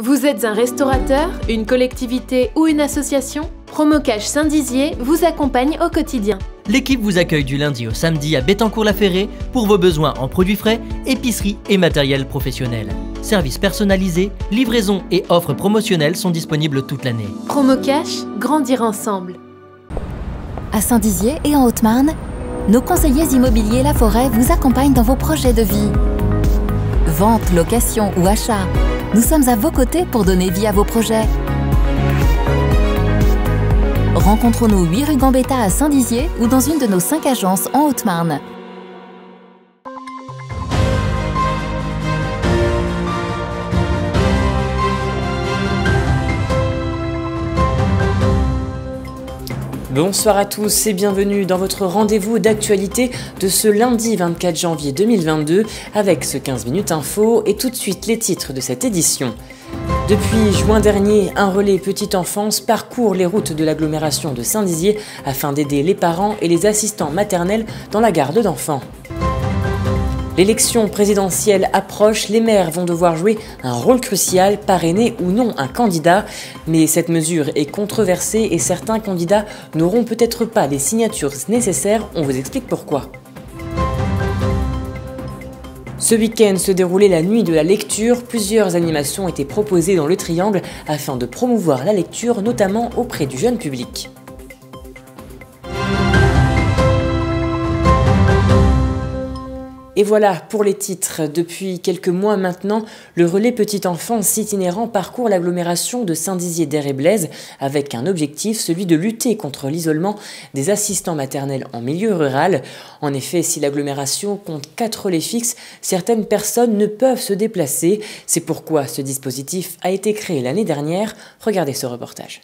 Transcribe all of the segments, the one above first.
Vous êtes un restaurateur, une collectivité ou une association? Promocash Saint-Dizier vous accompagne au quotidien. L'équipe vous accueille du lundi au samedi à Béthencourt-la-Ferrée pour vos besoins en produits frais, épicerie et matériel professionnel. Services personnalisés, livraisons et offres promotionnelles sont disponibles toute l'année. Promocash, grandir ensemble. À Saint-Dizier et en Haute-Marne, nos conseillers immobiliers La Forêt vous accompagnent dans vos projets de vie. Vente, location ou achat. Nous sommes à vos côtés pour donner vie à vos projets. Rencontrons-nous 8 rue Gambetta à Saint-Dizier ou dans une de nos 5 agences en Haute-Marne. Bonsoir à tous et bienvenue dans votre rendez-vous d'actualité de ce lundi 24 janvier 2022 avec ce 15 minutes info et tout de suite les titres de cette édition. Depuis juin dernier, un relais Petite Enfance parcourt les routes de l'agglomération de Saint-Dizier afin d'aider les parents et les assistants maternels dans la garde d'enfants. L'élection présidentielle approche, les maires vont devoir jouer un rôle crucial, parrainer ou non un candidat. Mais cette mesure est controversée et certains candidats n'auront peut-être pas les signatures nécessaires, on vous explique pourquoi. Ce week-end se déroulait la nuit de la lecture, plusieurs animations étaient proposées dans le triangle afin de promouvoir la lecture, notamment auprès du jeune public. Et voilà pour les titres. Depuis quelques mois maintenant, le relais Petite Enfance itinérant parcourt l'agglomération de Saint-Dizier-Der-et-Blaise avec un objectif, celui de lutter contre l'isolement des assistants maternels en milieu rural. En effet, si l'agglomération compte 4 relais fixes, certaines personnes ne peuvent se déplacer. C'est pourquoi ce dispositif a été créé l'année dernière. Regardez ce reportage.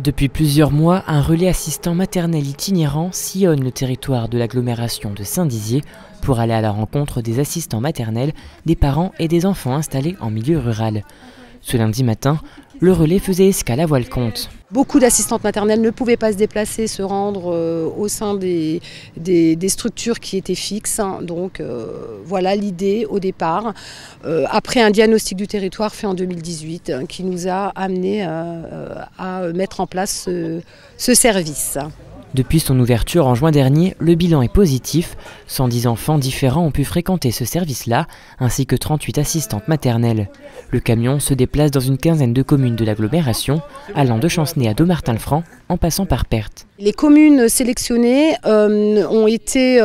Depuis plusieurs mois, un relais assistant maternel itinérant sillonne le territoire de l'agglomération de Saint-Dizier pour aller à la rencontre des assistants maternels, des parents et des enfants installés en milieu rural. Ce lundi matin, le relais faisait escale à Voilecomte. Beaucoup d'assistantes maternelles ne pouvaient pas se déplacer, se rendre au sein des structures qui étaient fixes. Donc voilà l'idée au départ, après un diagnostic du territoire fait en 2018 qui nous a amené à mettre en place ce service. Depuis son ouverture en juin dernier, le bilan est positif. 110 enfants différents ont pu fréquenter ce service-là, ainsi que 38 assistantes maternelles. Le camion se déplace dans une quinzaine de communes de l'agglomération, allant de Chancenay à Domartin-le-Franc, en passant par Perte. Les communes sélectionnées ont été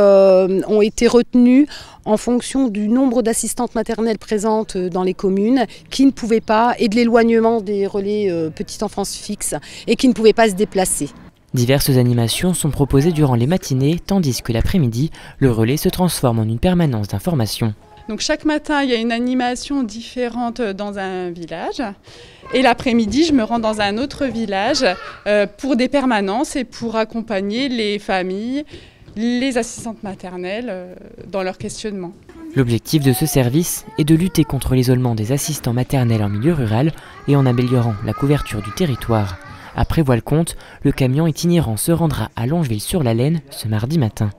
retenues en fonction du nombre d'assistantes maternelles présentes dans les communes qui ne pouvaient pas, et de l'éloignement des relais Petite Enfance fixe, et qui ne pouvaient pas se déplacer. Diverses animations sont proposées durant les matinées, tandis que l'après-midi, le relais se transforme en une permanence d'information. Donc chaque matin, il y a une animation différente dans un village. Et l'après-midi, je me rends dans un autre village pour des permanences et pour accompagner les familles, les assistantes maternelles dans leur questionnement. L'objectif de ce service est de lutter contre l'isolement des assistants maternels en milieu rural et en améliorant la couverture du territoire. Après Voilecomte, le camion itinérant se rendra à Longeville-sur-la-Laine ce mardi matin.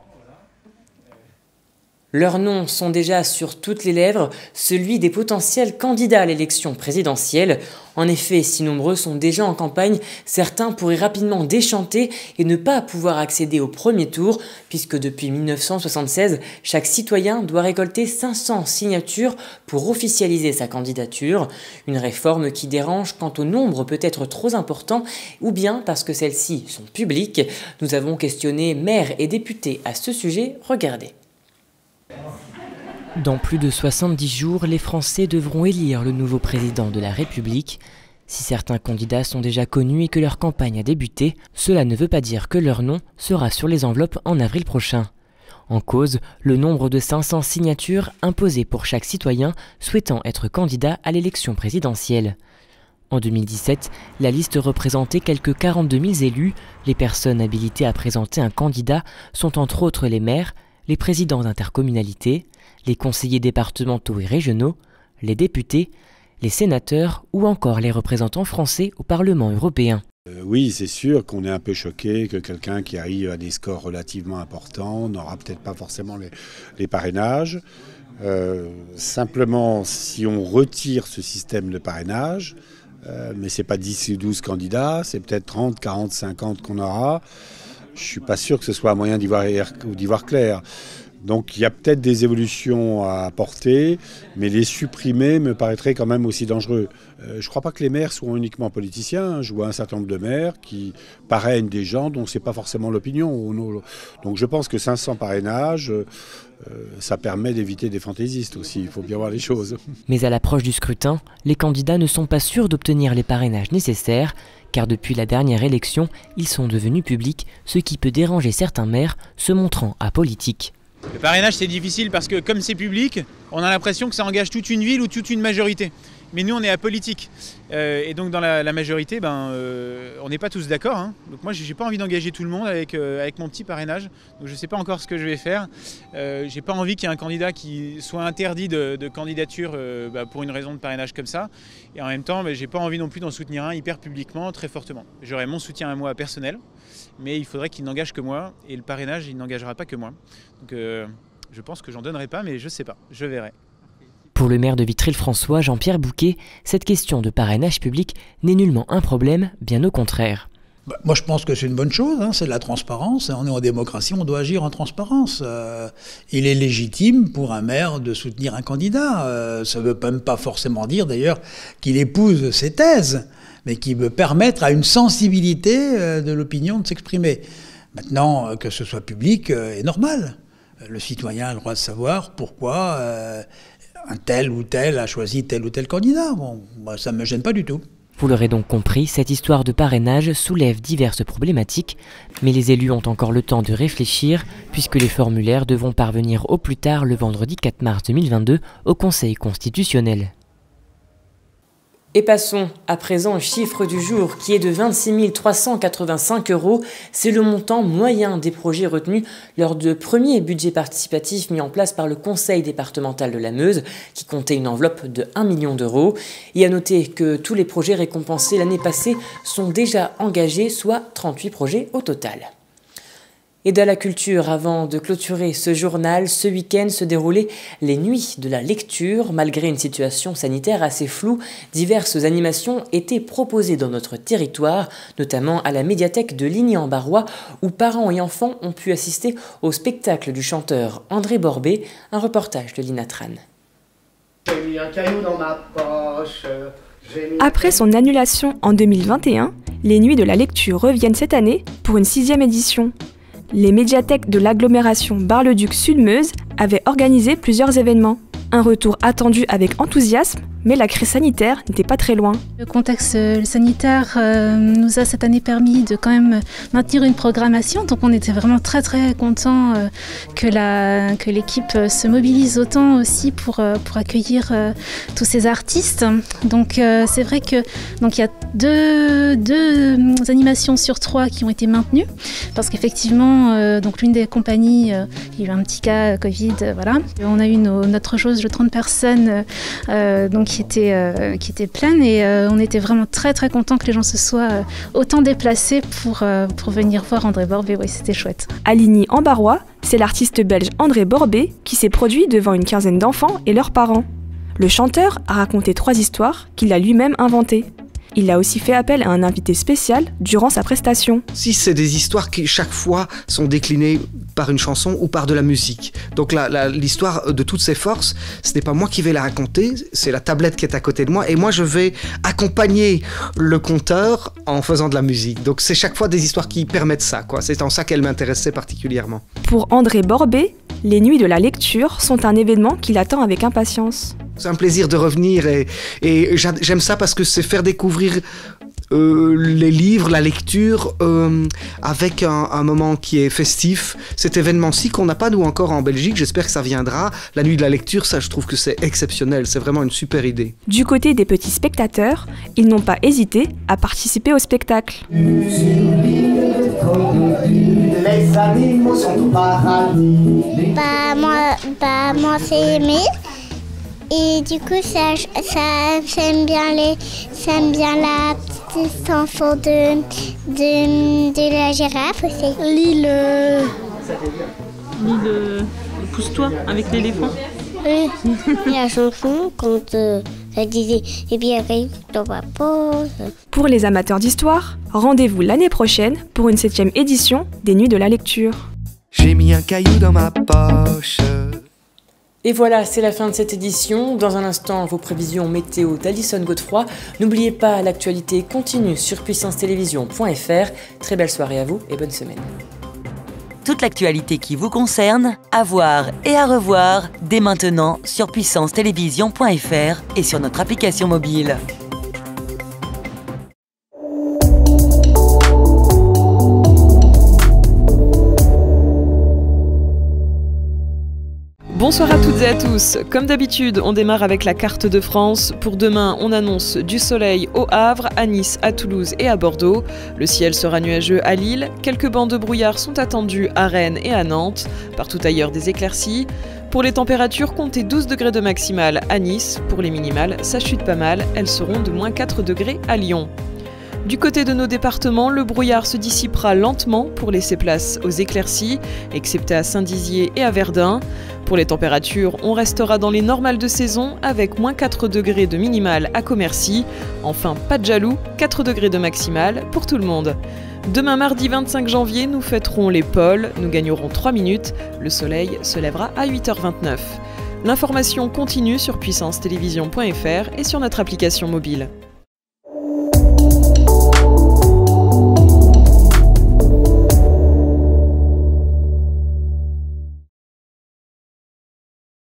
Leurs noms sont déjà sur toutes les lèvres, celui des potentiels candidats à l'élection présidentielle. En effet, si nombreux sont déjà en campagne, certains pourraient rapidement déchanter et ne pas pouvoir accéder au premier tour, puisque depuis 1976, chaque citoyen doit récolter 500 signatures pour officialiser sa candidature. Une réforme qui dérange quant au nombre peut-être trop important, ou bien parce que celles-ci sont publiques. Nous avons questionné maires et députés à ce sujet, regardez. Dans plus de 70 jours, les Français devront élire le nouveau président de la République. Si certains candidats sont déjà connus et que leur campagne a débuté, cela ne veut pas dire que leur nom sera sur les enveloppes en avril prochain. En cause, le nombre de 500 signatures imposées pour chaque citoyen souhaitant être candidat à l'élection présidentielle. En 2017, la liste représentait quelques 42 000 élus. Les personnes habilitées à présenter un candidat sont entre autres les maires, les présidents d'intercommunalités, les conseillers départementaux et régionaux, les députés, les sénateurs ou encore les représentants français au Parlement européen. Oui, c'est sûr qu'on est un peu choqué que quelqu'un qui arrive à des scores relativement importants n'aura peut-être pas forcément les parrainages. Simplement, si on retire ce système de parrainage, mais ce n'est pas 10 ou 12 candidats, c'est peut-être 30, 40, 50 qu'on aura. Je ne suis pas sûr que ce soit un moyen d'y voir clair. Donc il y a peut-être des évolutions à apporter, mais les supprimer me paraîtrait quand même aussi dangereux. Je ne crois pas que les maires soient uniquement politiciens. Je vois un certain nombre de maires qui parrainent des gens dont ce n'est pas forcément l'opinion. Donc je pense que 500 parrainages, ça permet d'éviter des fantaisistes aussi. Il faut bien voir les choses. Mais à l'approche du scrutin, les candidats ne sont pas sûrs d'obtenir les parrainages nécessaires, car depuis la dernière élection, ils sont devenus publics, ce qui peut déranger certains maires se montrant apolitiques. Le parrainage, c'est difficile parce que comme c'est public, on a l'impression que ça engage toute une ville ou toute une majorité. Mais nous, on est apolitique. Et donc dans la majorité, on n'est pas tous d'accord. Hein. Donc moi, j'ai pas envie d'engager tout le monde avec mon petit parrainage. Donc je ne sais pas encore ce que je vais faire. J'ai pas envie qu'il y ait un candidat qui soit interdit de candidature pour une raison de parrainage comme ça. Et en même temps, j'ai pas envie non plus d'en soutenir un hyper publiquement, très fortement. J'aurai mon soutien à moi personnel, mais il faudrait qu'il n'engage que moi. Et le parrainage, il n'engagera pas que moi. Donc je pense que j'en donnerai pas, mais je sais pas. Je verrai. Pour le maire de Vitry-le-François, Jean-Pierre Bouquet, cette question de parrainage public n'est nullement un problème, bien au contraire. Moi, je pense que c'est une bonne chose, hein, c'est de la transparence. On est en démocratie, on doit agir en transparence. Il est légitime pour un maire de soutenir un candidat. Ça ne veut même pas forcément dire, d'ailleurs, qu'il épouse ses thèses, mais qu'il veut permettre à une sensibilité de l'opinion de s'exprimer. Maintenant, que ce soit public est normal. Le citoyen a le droit de savoir pourquoi... un tel ou tel a choisi tel ou tel candidat. Bon, ça ne me gêne pas du tout. Vous l'aurez donc compris, cette histoire de parrainage soulève diverses problématiques, mais les élus ont encore le temps de réfléchir, puisque les formulaires devront parvenir au plus tard le vendredi 4 mars 2022 au Conseil constitutionnel. Et passons à présent au chiffre du jour qui est de 26 385 euros. C'est le montant moyen des projets retenus lors du premier budget participatif mis en place par le Conseil départemental de la Meuse qui comptait une enveloppe de 1 million d'euros. Et à noter que tous les projets récompensés l'année passée sont déjà engagés, soit 38 projets au total. Et dans la culture, avant de clôturer ce journal, ce week-end se déroulaient les nuits de la lecture. Malgré une situation sanitaire assez floue, diverses animations étaient proposées dans notre territoire, notamment à la médiathèque de Ligny-en-Barrois, où parents et enfants ont pu assister au spectacle du chanteur André Borbé, un reportage de Lina Tran. J'ai mis un caillou dans ma poche. Après son annulation en 2021, les nuits de la lecture reviennent cette année pour une 6e édition. Les médiathèques de l'agglomération Bar-le-Duc-Sud-Meuse avaient organisé plusieurs événements. Un retour attendu avec enthousiasme, mais la crise sanitaire n'était pas très loin. Le contexte sanitaire nous a cette année permis de quand même maintenir une programmation, donc on était vraiment très très contents que l'équipe se mobilise autant aussi pour accueillir tous ces artistes. Donc c'est vrai que donc il y a deux animations sur trois qui ont été maintenues parce qu'effectivement donc l'une des compagnies il y a eu un petit cas Covid, voilà. On a eu notre jauge de 30 personnes donc qui était pleine et on était vraiment très très contents que les gens se soient autant déplacés pour venir voir André Borbé, oui c'était chouette. À Ligny-en-Barrois, c'est l'artiste belge André Borbé qui s'est produit devant une 15aine d'enfants et leurs parents. Le chanteur a raconté 3 histoires qu'il a lui-même inventées. Il a aussi fait appel à un invité spécial durant sa prestation. Si c'est des histoires qui chaque fois sont déclinées par une chanson ou par de la musique. Donc l'histoire de toutes ses forces, ce n'est pas moi qui vais la raconter, c'est la tablette qui est à côté de moi et moi je vais accompagner le conteur en faisant de la musique. Donc c'est chaque fois des histoires qui permettent ça, quoi. C'est en ça qu'elle m'intéressait particulièrement. Pour André Borbé, les nuits de la lecture sont un événement qu'il attend avec impatience. C'est un plaisir de revenir et j'aime ça parce que c'est faire découvrir les livres, la lecture avec un moment qui est festif. Cet événement-ci qu'on n'a pas nous encore en Belgique, j'espère que ça viendra. La nuit de la lecture, ça je trouve que c'est exceptionnel, c'est vraiment une super idée. Du côté des petits spectateurs, ils n'ont pas hésité à participer au spectacle. Les animaux sont au paradis. Bah moi c'est aimé. Et du coup, j'aime bien la petite enfant de la girafe aussi. L'île pousse-toi avec l'éléphant. Oui, et à Chancenay, quand ça disait « Eh bien, rien dans ma pause ». Pour les amateurs d'histoire, rendez-vous l'année prochaine pour une 7e édition des Nuits de la Lecture. J'ai mis un caillou dans ma poche. Et voilà, c'est la fin de cette édition. Dans un instant, vos prévisions météo d'Alison Godefroy. N'oubliez pas, l'actualité continue sur puissance-télévision.fr. Très belle soirée à vous et bonne semaine. Toute l'actualité qui vous concerne, à voir et à revoir, dès maintenant sur puissance-télévision.fr et sur notre application mobile. Bonsoir à toutes et à tous. Comme d'habitude, on démarre avec la carte de France. Pour demain, on annonce du soleil au Havre, à Nice, à Toulouse et à Bordeaux. Le ciel sera nuageux à Lille. Quelques bancs de brouillard sont attendus à Rennes et à Nantes. Partout ailleurs, des éclaircies. Pour les températures, comptez 12 degrés de maximale à Nice. Pour les minimales, ça chute pas mal. Elles seront de moins 4 degrés à Lyon. Du côté de nos départements, le brouillard se dissipera lentement pour laisser place aux éclaircies, excepté à Saint-Dizier et à Verdun. Pour les températures, on restera dans les normales de saison avec moins 4 degrés de minimale à Commercy. Enfin, pas de jaloux, 4 degrés de maximale pour tout le monde. Demain mardi 25 janvier, nous fêterons les pôles, nous gagnerons 3 minutes, le soleil se lèvera à 8h29. L'information continue sur puissance-télévision.fr et sur notre application mobile.